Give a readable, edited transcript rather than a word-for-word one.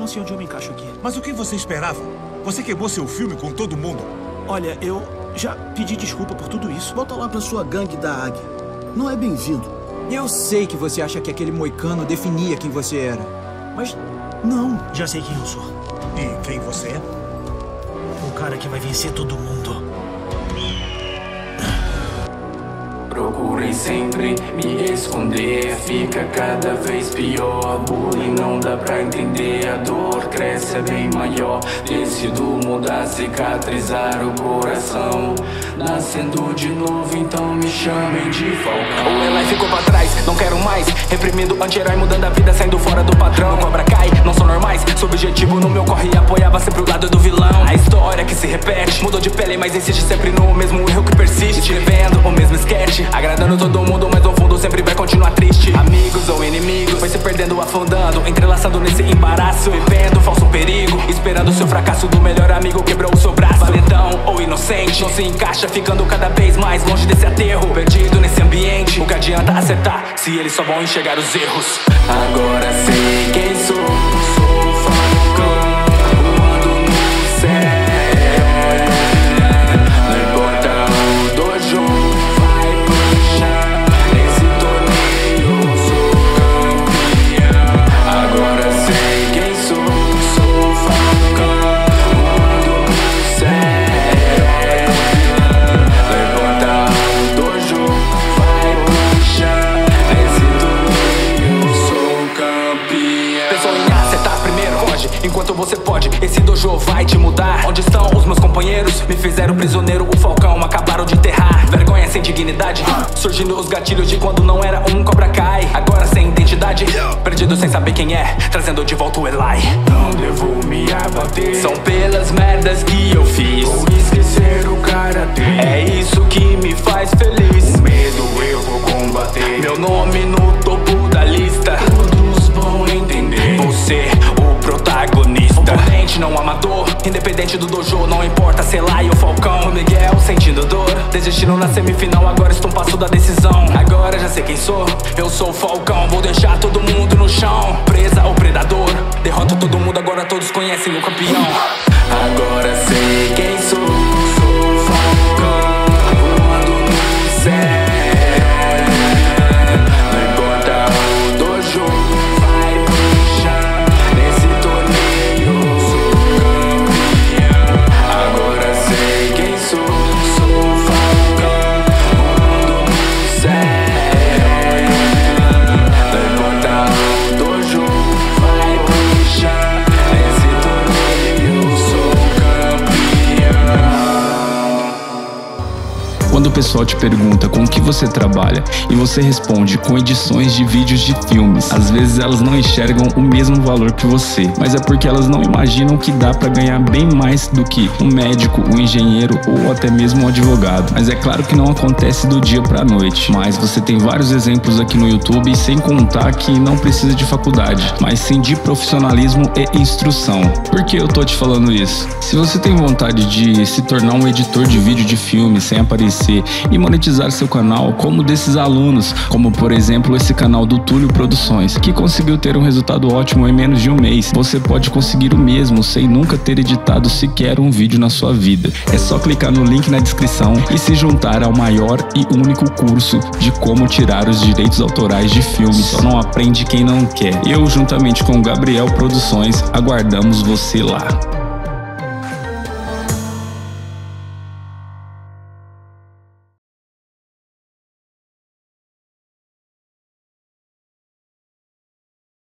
não sei onde eu me encaixo aqui. Mas o que você esperava? Você queimou seu filme com todo mundo. Olha, eu já pedi desculpa por tudo isso. Volta lá pra sua gangue da Águia. Não é bem-vindo. Eu sei que você acha que aquele moicano definia quem você era. Mas não. Já sei quem eu sou. E quem você é? O cara que vai vencer todo mundo. Procurei sempre me esconder, fica cada vez pior. Bullying não dá pra entender, a dor cresce, é bem maior. Decido mudar, cicatrizar o coração, nascendo de novo, então me chamem de Falcão. O Eli ficou pra trás, não quero mais. Reprimindo, anti-herói, mudando a vida, saindo fora do padrão. Cobra Kai, não são normais, subjetivo no meu corre, apoiava sempre o lado do vilão. A história que se repete, mudou de pele, mas insiste sempre no mesmo erro que persiste. Escrevendo o mesmo sketch, agradando todo mundo, mas no fundo sempre vai continuar triste. Amigos ou inimigos, vai se perdendo, afundando, entrelaçado nesse embaraço. Vivendo falso perigo, esperando o seu fracasso do melhor amigo, quebrou o seu braço. Valentão ou inocente, não se encaixa, ficando cada vez mais longe desse aterro. Perdido nesse ambiente, o que adianta acertar, se eles só vão enxergar os erros. Agora sei quem sou, sou Falcão. Enquanto você pode, esse dojo vai te mudar. Onde estão os meus companheiros? Me fizeram prisioneiro, o Falcão acabaram de enterrar. Vergonha sem dignidade, surgindo os gatilhos de quando não era um Cobra Kai. Agora sem identidade, perdido sem saber quem é, trazendo de volta o Eli. Não devo me abater, são pelas merdas que eu fiz. Vou esquecer o karatê, é isso que me faz feliz. O medo eu vou combater, meu nome no topo da lista. Todos vão entender, vou ser protagonista, oponente não amador, independente do dojo, não importa se lá e o Falcão. O Miguel sentindo dor, desistindo na semifinal, agora estou um passo da decisão. Agora já sei quem sou, eu sou o Falcão, vou deixar todo mundo no chão. Presa ao predador, derroto todo mundo, agora todos conhecem o campeão. Agora sei quem sou, sou o Falcão, voando no céu. Quando o pessoal te pergunta com o que você trabalha e você responde com edições de vídeos de filmes, às vezes elas não enxergam o mesmo valor que você, mas é porque elas não imaginam que dá para ganhar bem mais do que um médico, um engenheiro ou até mesmo um advogado. Mas é claro que não acontece do dia para a noite, mas você tem vários exemplos aqui no YouTube, sem contar que não precisa de faculdade, mas sim de profissionalismo e instrução. Por que eu tô te falando isso? Se você tem vontade de se tornar um editor de vídeo de filme sem aparecer e monetizar seu canal como desses alunos, como por exemplo esse canal do Túlio Produções, que conseguiu ter um resultado ótimo em menos de um mês, você pode conseguir o mesmo sem nunca ter editado sequer um vídeo na sua vida. É só clicar no link na descrição e se juntar ao maior e único curso de como tirar os direitos autorais de filmes. Só não aprende quem não quer. Eu, juntamente com o Gabriel Produções, aguardamos você lá.